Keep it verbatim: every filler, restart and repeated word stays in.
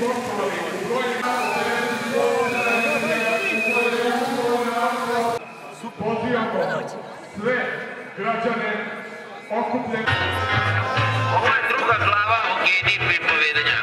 Pozivamo sve građane okupljene. Ovo je druga glava o G D P-u pripovedanja.